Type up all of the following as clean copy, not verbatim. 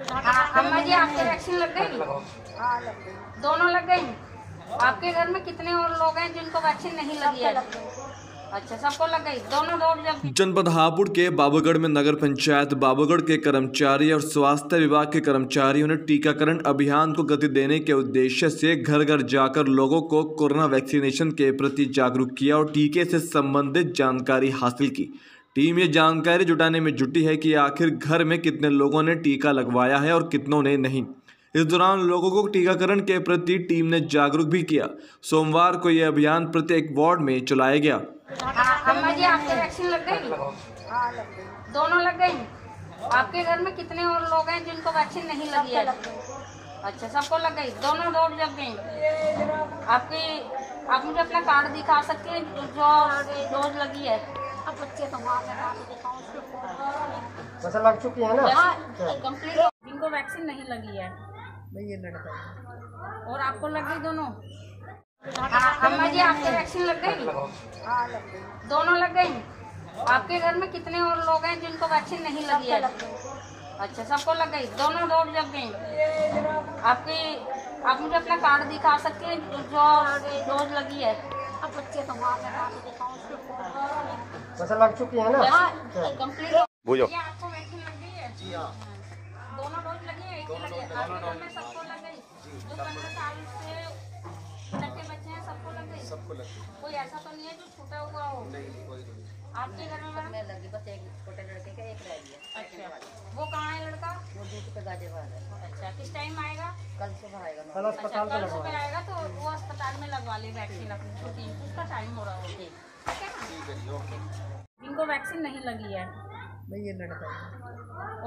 अम्मा जी आपकी वैक्सीन लग गई? हाँ लग गई। दोनों लग गई? आपके घर में कितने और लोग हैं जिनको वैक्सीन नहीं लगी है? अच्छा, सबको लग गई, दोनों लोग। जनपद हापुड़ के बाबूगढ़ में नगर पंचायत बाबूगढ़ के कर्मचारी और स्वास्थ्य विभाग के कर्मचारियों ने टीकाकरण अभियान को गति देने के उद्देश्य से घर घर जाकर लोगों को कोरोना वैक्सीनेशन के प्रति जागरूक किया और टीके से संबंधित जानकारी हासिल की। टीम ये जानकारी जुटाने में जुटी है कि आखिर घर में कितने लोगों ने टीका लगवाया है और कितनों ने नहीं। इस दौरान लोगों को टीकाकरण के प्रति टीम ने जागरूक भी किया। सोमवार को यह अभियान प्रत्येक वार्ड में चलाया गया। अम्मा जी आपकी वैक्सीन लग गई? हाँ लग गई। दोनों लग गई? आपके घर में कितने और लोग हैं जिनको वैक्सीन नहीं लगी है? अच्छा, सबको लग गई, दोनों डोज लग गई आपकी। आप मुझे अपना कार्ड दिखा सकती हैं जो डोज लगी है? बच्चे लग चुकी है ना, कंप्लीट। इनको वैक्सीन नहीं लगी है और आपको लग गई दोनों? अम्मा जी आपकी वैक्सीन लग गई? हाँ लग गई। दोनों लग गई? आपके घर में कितने और लोग हैं जिनको वैक्सीन नहीं लगी है? अच्छा, सबको लग गई, दोनों डोज लग गई आपकी। आप मुझे अपना कार्ड दिखा सकती हैं जो डोज लगी है? बच्चे लग चुकी है ना, कंप्लीट। आपको वैक्सीन लग गई है? जी हाँ, दोनों डोज लगी है। सबको लग गई, जो 15 साल से छोटे बच्चे हैं सबको लग गई। सबको लग गई, कोई ऐसा तो नहीं है जो छूटा हुआ हो? नहीं, कोई नहीं। आपके घर में लगी बस एक छोटे लड़के का, एक रह गया। अच्छा, वो कहाँ है लड़का? वो ड्यूटी पे गाजियाबाद है। अच्छा, किस टाइम आएगा? कल सुबह आएगा। कल सुबह आएगा तो वो अस्पताल में लगवा ले वैक्सीन अपनी छोटी, उसका टाइम हो रहा होगी। इनको वैक्सीन नहीं लगी है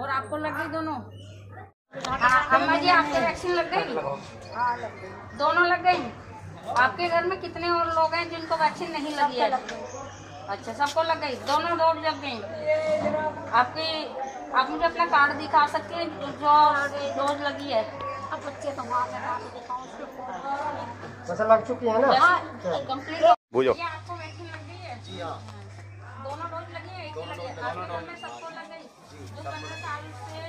और आपको लग गई दोनों? अम्मा जी आपकी वैक्सीन लग गई? हाँ लग गई। दोनों लग गई? आपके घर में कितने और लोग हैं जिनको वैक्सीन नहीं लगी है? अच्छा, सबको लग गई, दोनों डोज लग गई आपकी। आप मुझे अपना कार्ड दिखा सकती हैं जो डोज लगी है? बच्चे लग चुकी है ना, कंप्लीट। आपको वैक्सीन लग गई है? जी हाँ, दोनों डोज लगी है। सबको लग गई, जो 15 साल से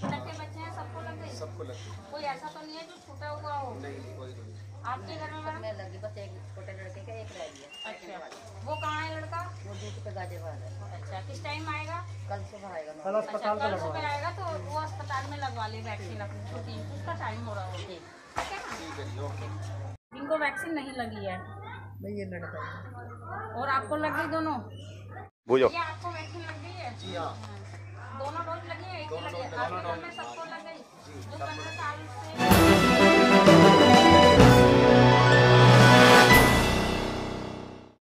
छोटे बच्चे हैं सबको लग गई। सबको लग गई, कोई ऐसा तो नहीं है जो छूटा हुआ हो? नहीं, कोई नहीं। आपके घर में लगी बस एक छोटे लड़के का, एक रह गया। अच्छा, वो कहाँ है लड़का? वो ड्यूटी पे गाजियाबाद है। अच्छा, किस टाइम आएगा? कल सुबह आएगा। कल सुबह आएगा तो वो अस्पताल में लगवा ले वैक्सीन अपनी छोटी, उसका टाइम हो रहा होगी। इनको वैक्सीन नहीं लगी है और आपको लग गई दोनों? आपको वैक्सीन लग गई है? जी हाँ, दोनों डोज लगी है। सबको लग गई, जो 15 साल से